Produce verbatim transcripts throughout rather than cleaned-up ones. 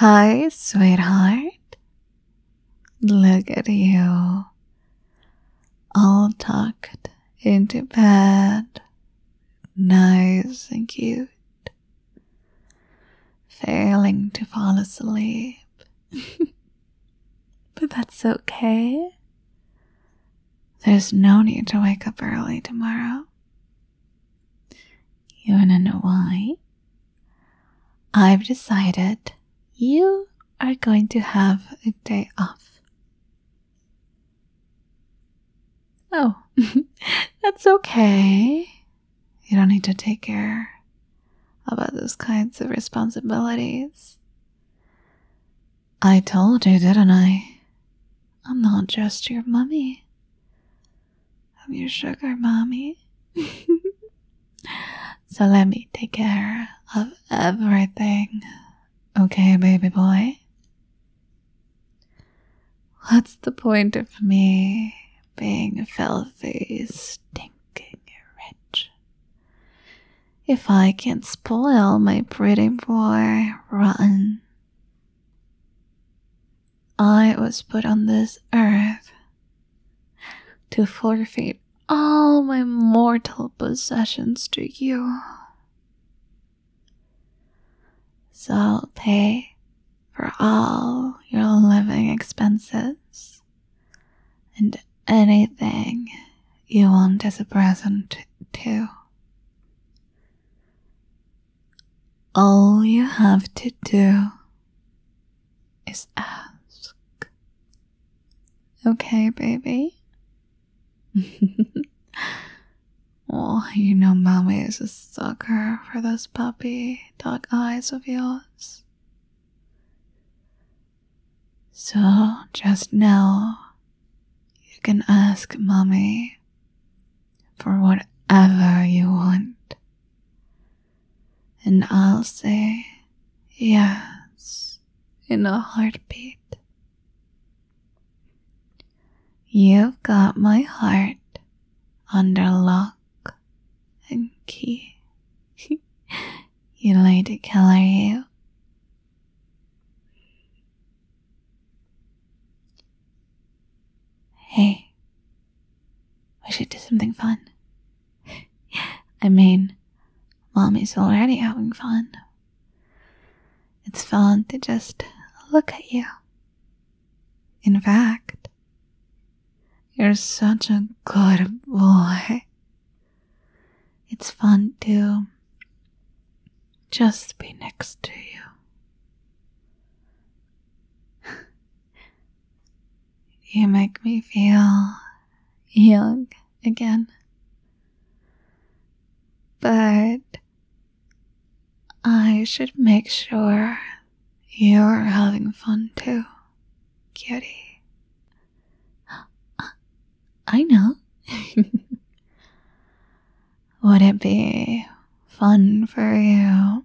Hi, sweetheart. Look at you, all tucked into bed, nice and cute, failing to fall asleep. But that's okay. There's no need to wake up early tomorrow. You wanna know why? I've decided you are going to have a day off. Oh, that's okay. You don't need to take care about those kinds of responsibilities. I told you, didn't I? I'm not just your mummy. I'm your sugar mommy. So let me take care of everything. Okay, baby boy? What's the point of me being filthy, stinking rich if I can't spoil my pretty boy rotten? I was put on this earth to forfeit all my mortal possessions to you. So I'll pay for all your living expenses and anything you want as a present too. All you have to do is ask. Okay, baby? Oh, you know mommy is a sucker for those puppy dog eyes of yours. So, just know you can ask mommy for whatever you want. And I'll say yes in a heartbeat. You've got my heart under lock and key. You lady killer, you. Hey, we should do something fun. I mean, mommy's already having fun. It's fun to just look at you. In fact, you're such a good boy. It's fun to just be next to you. You make me feel young again. But I should make sure you're having fun too, cutie. I know. Would it be fun for you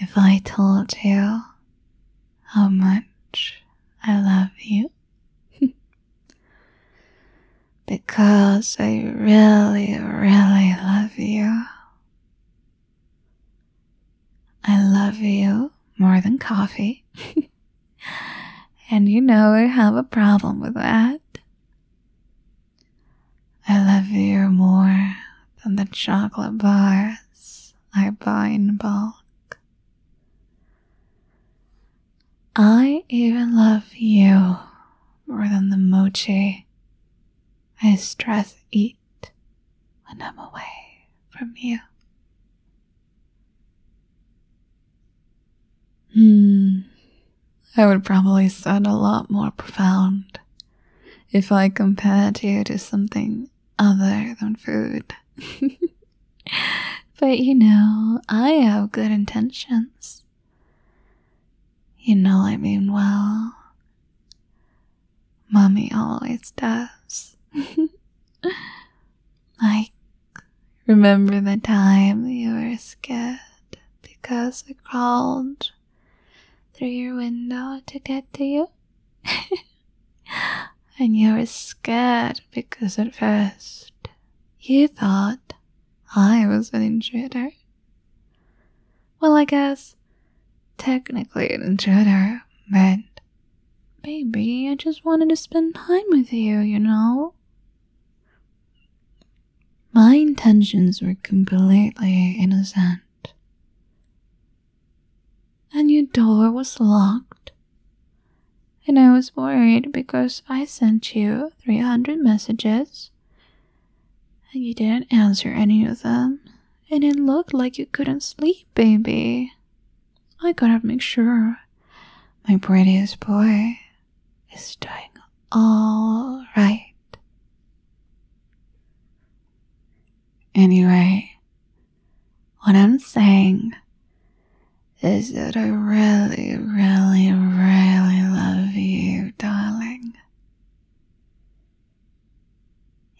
if I told you how much I love you? Because I really, really love you. I love you more than coffee. And you know I have a problem with that. I love you more than the chocolate bars I buy in bulk. I even love you more than the mochi I stress eat when I'm away from you. Hmm, I would probably sound a lot more profound if I compared you to something other than food. But you know, I have good intentions. You know I mean well. Mommy always does. Like, remember the time you were scared because I crawled through your window to get to you? And you were scared because at first you thought I was an intruder. Well, I guess technically an intruder, but maybe I just wanted to spend time with you, you know? My intentions were completely innocent. And your door was locked. And I was worried because I sent you three hundred messages and you didn't answer any of them. And it looked like you couldn't sleep, baby. I gotta make sure my prettiest boy is doing all right. Anyway, what I'm saying is that I really, really, really love you, darling.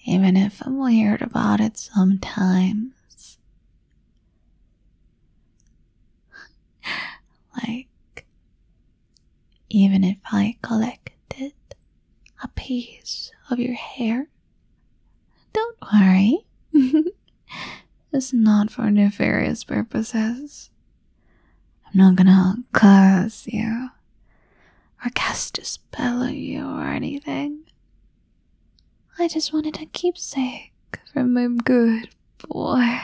Even if I'm weird about it sometimes. Like, even if I collected a piece of your hair, don't worry. It's not for nefarious purposes. I'm not gonna curse you, or cast a spell on you or anything. I just wanted a keepsake from my good boy.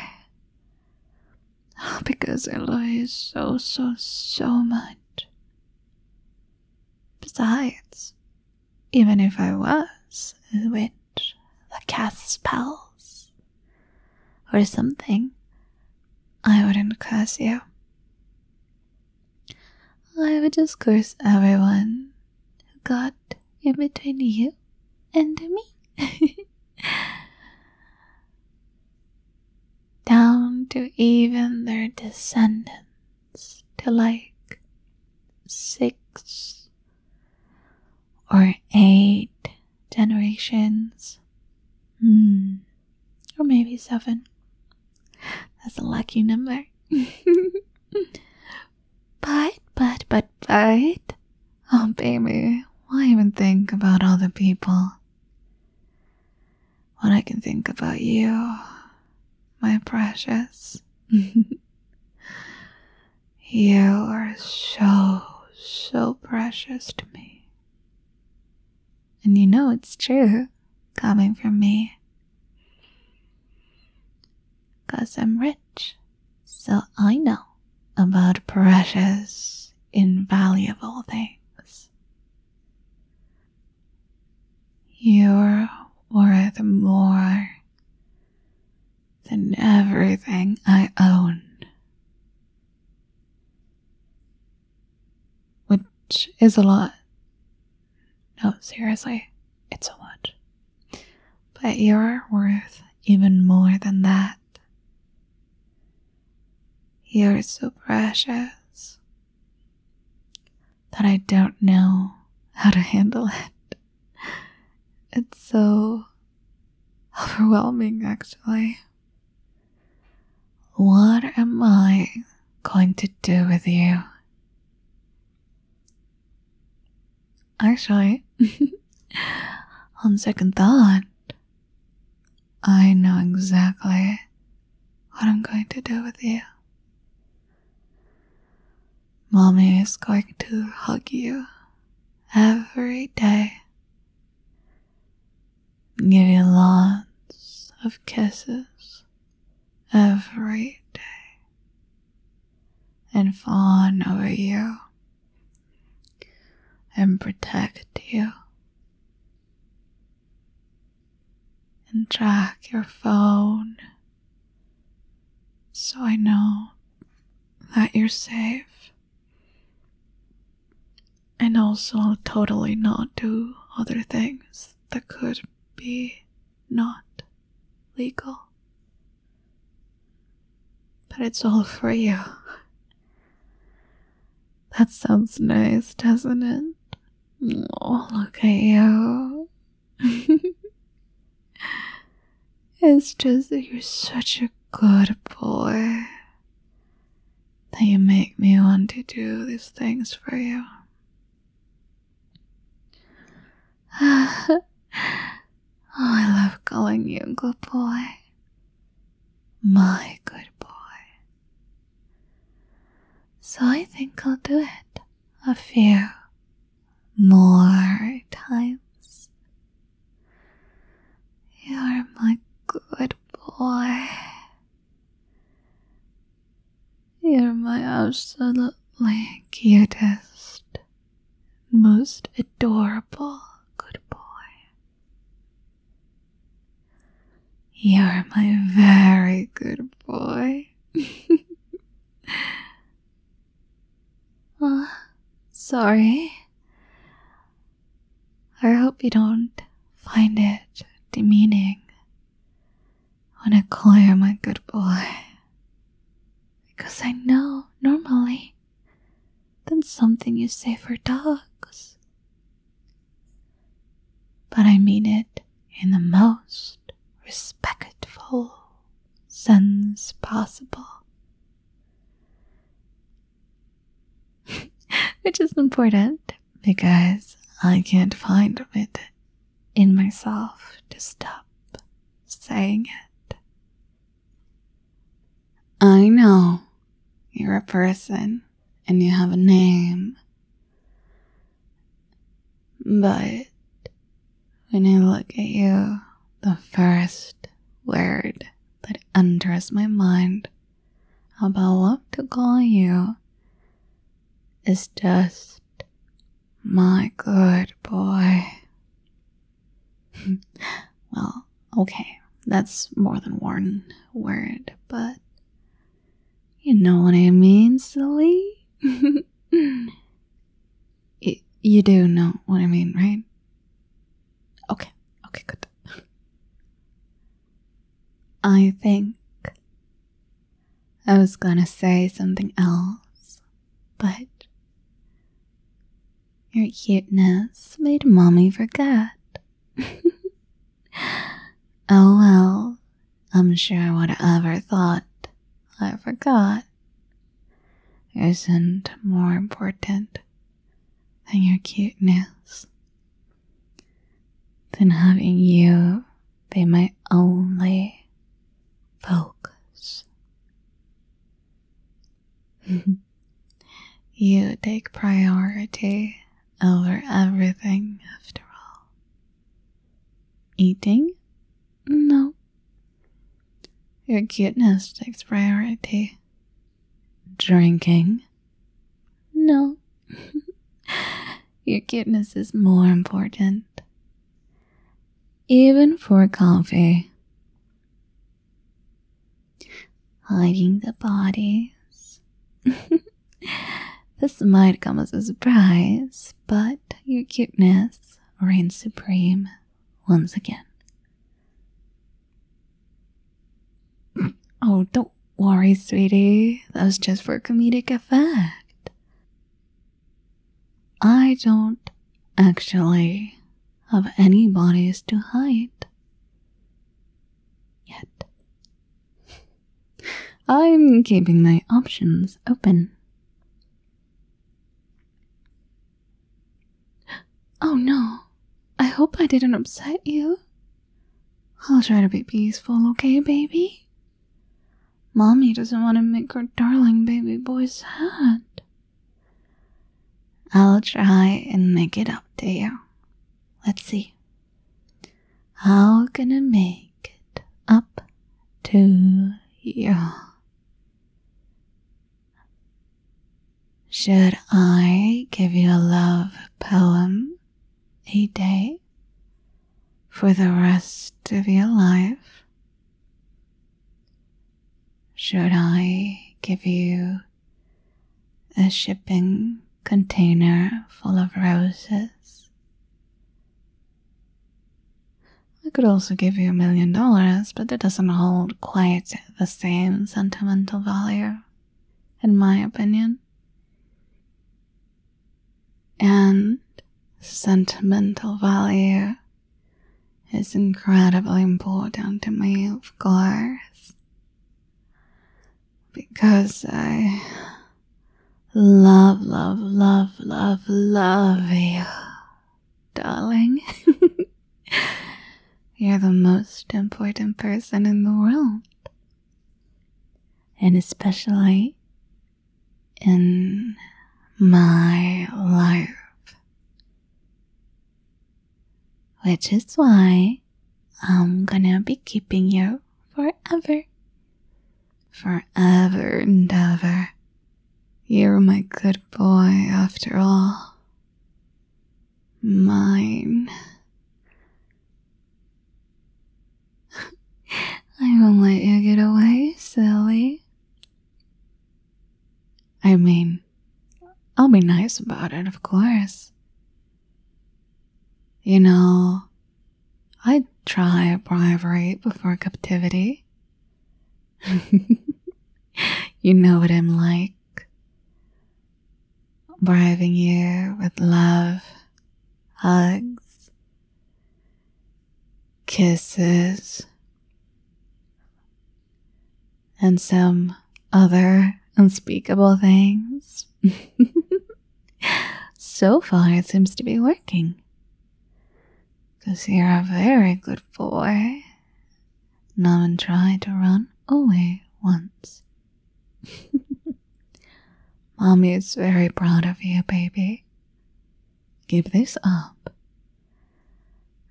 Because I love you so, so, so much. Besides, even if I was a witch that casts spells or something, I wouldn't curse you. I would just curse everyone who got in between you and me. Down to even their descendants, to like six or eight generations. Hmm. Or maybe seven. That's a lucky number. But, but, but, but... Oh, baby, why even think about other people? When I can think about you, my precious. You are so, so precious to me. And you know it's true, coming from me. 'Cause I'm rich, so I know about precious, invaluable things. You're worth more than everything I own. Which is a lot. No, seriously, it's a lot. But you're worth even more than that. You're so precious that I don't know how to handle it. It's so overwhelming, actually. What am I going to do with you? Actually, on second thought, I know exactly what I'm going to do with you. Mommy is going to hug you every day, give you lots of kisses every day, and fawn over you, and protect you, and track your phone, so I know that you're safe. And also totally not do other things that could be not legal. But it's all for you. That sounds nice, doesn't it? Oh, look at you. It's just that you're such a good boy that you make me want to do these things for you. Oh, I love calling you good boy. My good boy. So I think I'll do it a few more times. You're my good boy. You're my absolutely cutest, most adorable good boy. You're my very good boy. uh, sorry. I hope you don't find it demeaning when I call you my good boy. Because I know, normally, that's something you say for dogs. But I mean it in the most respectful sense possible. Which is important, because I can't find it in myself to stop saying it. I know you're a person and you have a name, but when I look at you, the first word that enters my mind about what to call you is just my good boy. Well, okay, that's more than one word, but you know what I mean, silly? you, you do know what I mean, right? Okay, okay, good. I think I was gonna say something else, but your cuteness made mommy forget. Oh well, I'm sure whatever thought I forgot isn't more important than your cuteness, than having you be my only focus. You take priority over everything, after all. Eating? No. Your cuteness takes priority. Drinking? No. Your cuteness is more important. Even for coffee. Hiding the bodies. This might come as a surprise, but your cuteness reigns supreme once again. Oh, don't worry, sweetie. That was just for comedic effect. I don't actually have any bodies to hide. Yet. I'm keeping my options open. Oh no, I hope I didn't upset you. I'll try to be peaceful, okay, baby? Mommy doesn't want to make her darling baby boy sad. I'll try and make it up to you. Let's see. How can I make it up to you? Should I give you a love poem? A day for the rest of your life? Should I give you a shipping container full of roses? I could also give you a million dollars, but that doesn't hold quite the same sentimental value, in my opinion. And sentimental value is incredibly important to me, of course, because I love, love, love, love, love you, darling. You're the most important person in the world, and especially in my life, which is why I'm gonna be keeping you forever, forever and ever. You're my good boy after all. Mine. I won't let you get away, silly. I mean, I'll be nice about it, of course. You know, I'd try bribery before captivity. You know what I'm like. Bribing you with love, hugs, kisses, and some other unspeakable things. So far it seems to be working, 'cause you're a very good boy. Not even tried to run away once. Mommy is very proud of you, baby. Keep this up,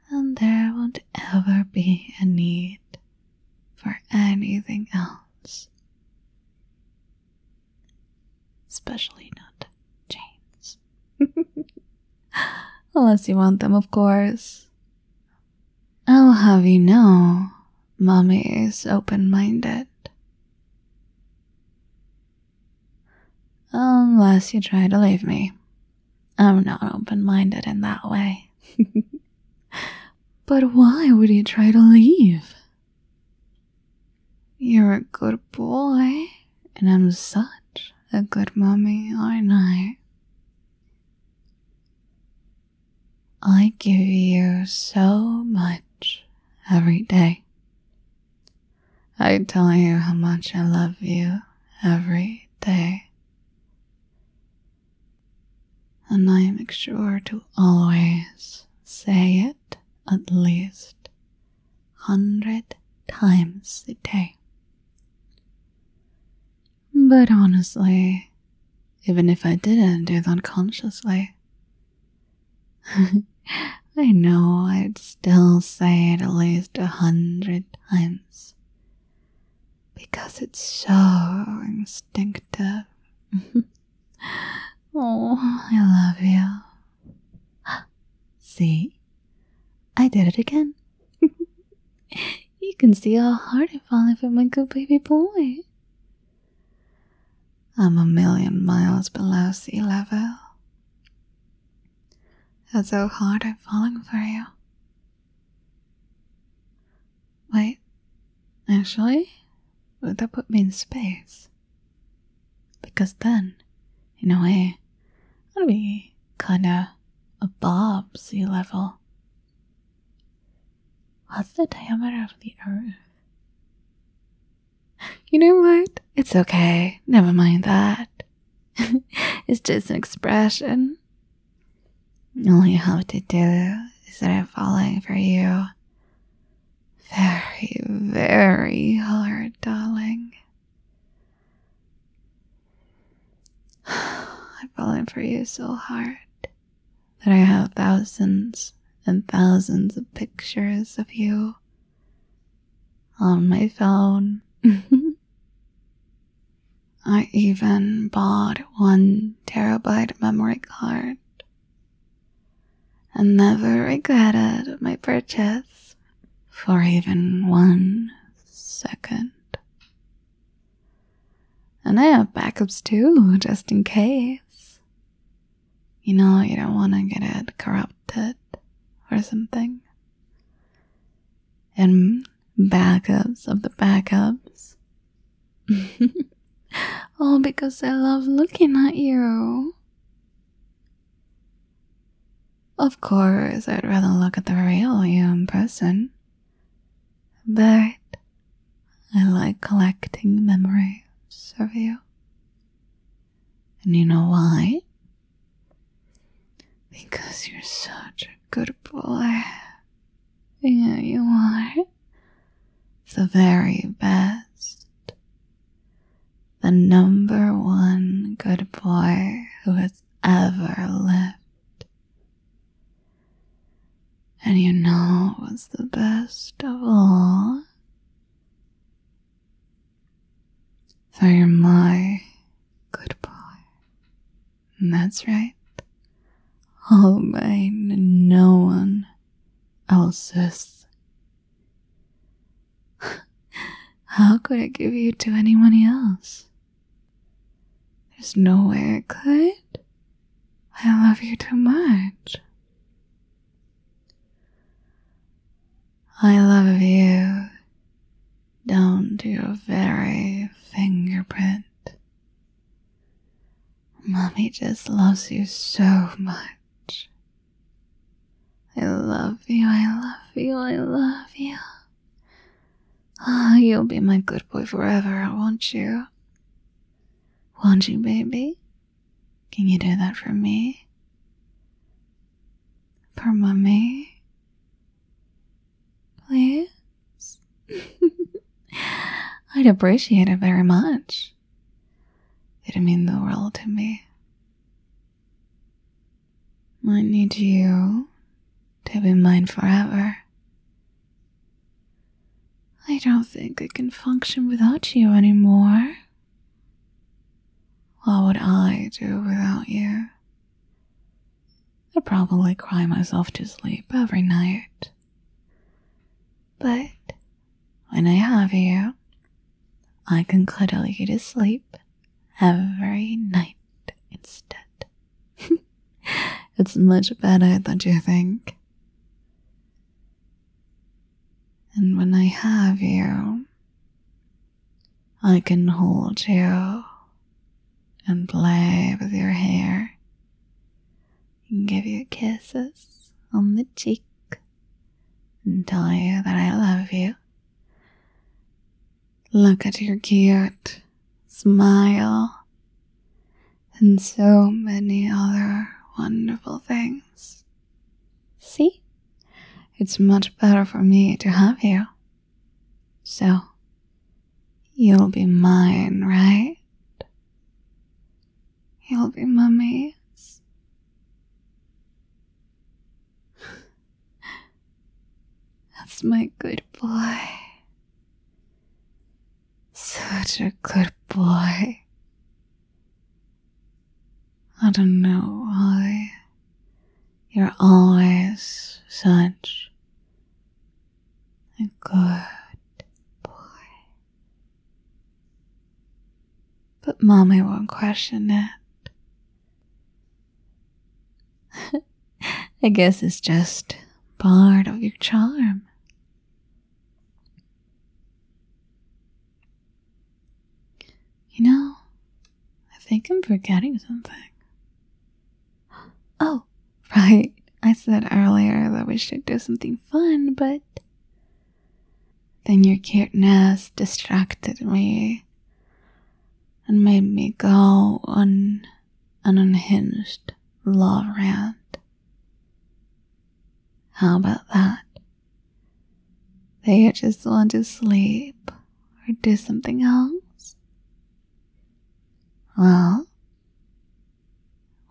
and there won't ever be a need for anything else. Especially not chains. Unless you want them, of course. I'll have you know, Mommy is open-minded. Unless you try to leave me. I'm not open-minded in that way. But why would you try to leave? You're a good boy, and I'm such a good mommy, aren't I? I give you so much every day. I tell you how much I love you every day. And I make sure to always say it at least a hundred times a day. But honestly, even if I didn't do that consciously, I know I'd still say it at least a hundred times, because it's so instinctive. Oh, I love you. See? I did it again. You can see how hard I'm falling for my good baby boy. I'm a million miles below sea level. That's how hard I'm falling for you. Wait, actually, would that put me in space? Because then, in a way, I'd be kinda above sea level. What's the diameter of the earth? You know what? It's okay. Never mind that. It's just an expression. All you have to do is that I'm falling for you very, very hard, darling. I'm falling for you so hard that I have thousands and thousands of pictures of you on my phone. I even bought one terabyte memory card and never regretted my purchase for even one second. And I have backups too, just in case. You know, you don't want to get it corrupted or something. And backups of the backups. All because I love looking at you. Of course, I'd rather look at the real you in person, but I like collecting memories of you. And you know why? Because you're such a good boy. Yeah, you are. The very best. the number one good boy who has ever lived. And you know it was the best of all. So you're my good boy. And that's right, all mine and no one else's. How could I give you to anyone else? There's no way I could. I love you too much. I love you down to your very fingerprint. Mommy just loves you so much. I love you, I love you, I love you. Oh, you'll be my good boy forever, won't you? Won't you, baby? Can you do that for me? For Mommy? Please? I'd appreciate it very much. It'd mean the world to me. I need you to be mine forever. I don't think I can function without you anymore. What would I do without you? I'd probably cry myself to sleep every night. But when I have you, I can cuddle you to sleep every night instead. It's much better than you think. And when I have you, I can hold you and play with your hair and give you kisses on the cheek and tell you that I love you. Look at your cute smile, and so many other wonderful things. See? It's much better for me to have you. So, you'll be mine, right? You'll be Mommy's. That's my good boy. Such a good boy. I don't know why you're always such a good boy. But Mommy won't question it. I guess it's just part of your charm. You know, I think I'm forgetting something. Oh, right. I said earlier that we should do something fun, but then your cuteness distracted me and made me go on an unhinged love rant. How about that? Do you just want to sleep or do something else? Well,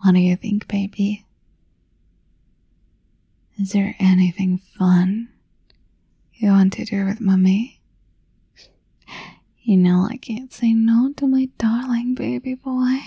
what do you think, baby? Is there anything fun you want to do with Mommy? You know I can't say no to my darling baby boy.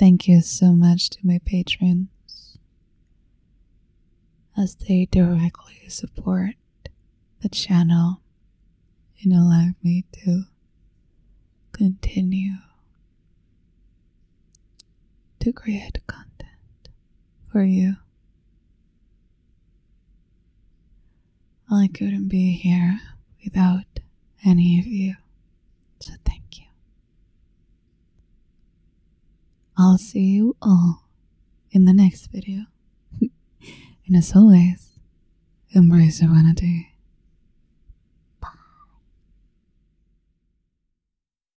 Thank you so much to my patrons, as they directly support the channel and allow me to continue to create content for you. I couldn't be here without any of you, so thank you. I'll see you all in the next video. And as always, embrace your vanity.